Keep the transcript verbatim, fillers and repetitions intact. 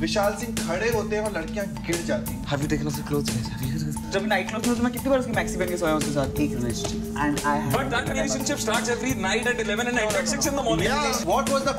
विशाल सिंह खड़े होते हैं और लड़कियां गिर जाती हैं। अभी देखना से क्लोज है। जब नाइट क्लब था तो मैं कितनी बार उसकी मैक्सी पहन के सोया उसके साथ। ठीक है। And I have but that relationship starts every night at eleven and at six in the morning. What was the